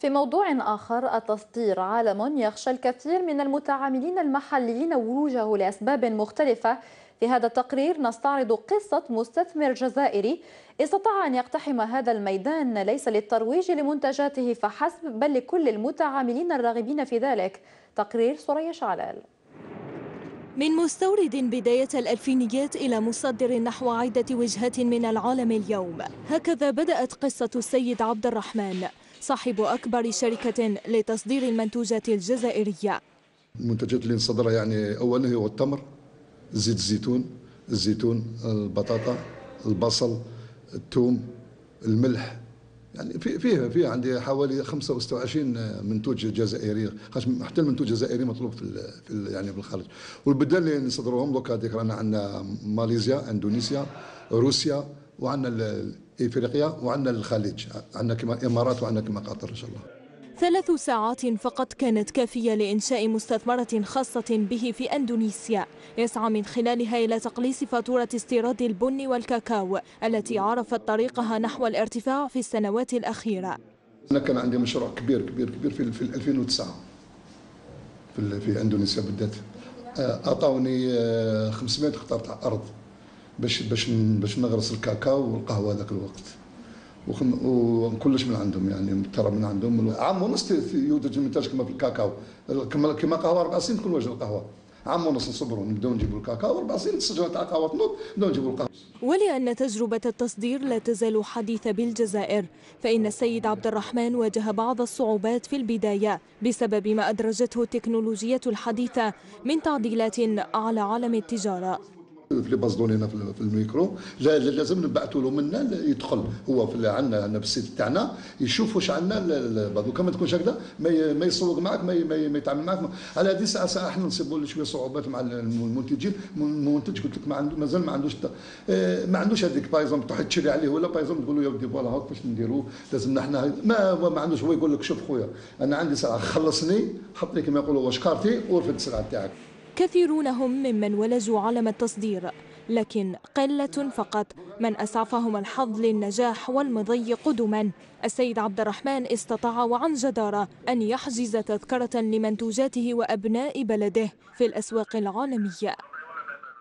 في موضوع آخر، التصدير عالم يخشى الكثير من المتعاملين المحليين وروجه لأسباب مختلفة. في هذا التقرير نستعرض قصة مستثمر جزائري استطاع أن يقتحم هذا الميدان ليس للترويج لمنتجاته فحسب، بل لكل المتعاملين الراغبين في ذلك. تقرير ثريا شعلال. من مستورد بداية الألفينيات إلى مصدر نحو عدة وجهات من العالم اليوم، هكذا بدأت قصة السيد عبد الرحمن صاحب أكبر شركة لتصدير المنتوجات الجزائرية. المنتجات اللي نصدرها يعني أولا هو التمر، زيت الزيتون، البطاطا، البصل، الثوم، الملح، يعني فيها عندي حوالي 25 منتوج جزائري، حتى المنتوج الجزائري مطلوب في الخارج. والبدال اللي نصدروهم دوكا هذيك رانا عندنا ماليزيا، اندونيسيا، روسيا، وعندنا افريقيا، وعندنا الخليج، عندنا كما امارات، وعندنا كما قطر ان شاء الله. 3 ساعات فقط كانت كافية لإنشاء مستثمرة خاصة به في أندونيسيا، يسعى من خلالها إلى تقليص فاتورة استيراد البن والكاكاو التي عرفت طريقها نحو الارتفاع في السنوات الأخيرة. أنا كان عندي مشروع كبير كبير كبير في 2009 في أندونيسيا بالذات. أعطوني 500 هكتار تاع أرض باش نغرس الكاكاو والقهوة ذاك الوقت. وكلش من عندهم، يعني مضطر من عندهم. عام ونص يودج المنتج كما في الكاكاو، كما قهوه 4 سنين تكون واجد القهوه. عام ونص نصبروا نبداو نجيبوا الكاكاو، 4 سنين الشجره تاع القهوه تنوض نبداو نجيبوا القهوه. ولأن تجربة التصدير لا تزال حديثة بالجزائر، فإن السيد عبد الرحمن واجه بعض الصعوبات في البداية بسبب ما أدرجته التكنولوجيات الحديثة من تعديلات على عالم التجارة. اللي بصدوا لنا في الميكرو لازم نبعثوا له منا يدخل هو في عندنا في السيت تاعنا يشوف واش عندنا بعضو، ما تكونش هكذا، ما يسوق معك، ما يتعامل معك. على هذه الساعه احنا نصيبوا شويه صعوبات مع المنتجين. المنتج قلت لك مازال ما عندوش هذيك بايزون تروح تشري عليه، ولا بايزون تقول له يا ودي فوالا هاك باش نديروا لازمنا احنا ما عندوش. هو يقول لك شوف خويا انا عندي ساعه، خلصني حط لي كما يقولوا واش كارتي ورفد السلعه تاعك. كثيرون هم ممن ولجوا عالم التصدير، لكن قلة فقط من أسعفهم الحظ للنجاح والمضي قدما. السيد عبد الرحمن استطاع وعن جدارة أن يحجز تذكرة لمنتوجاته وأبناء بلده في الأسواق العالمية.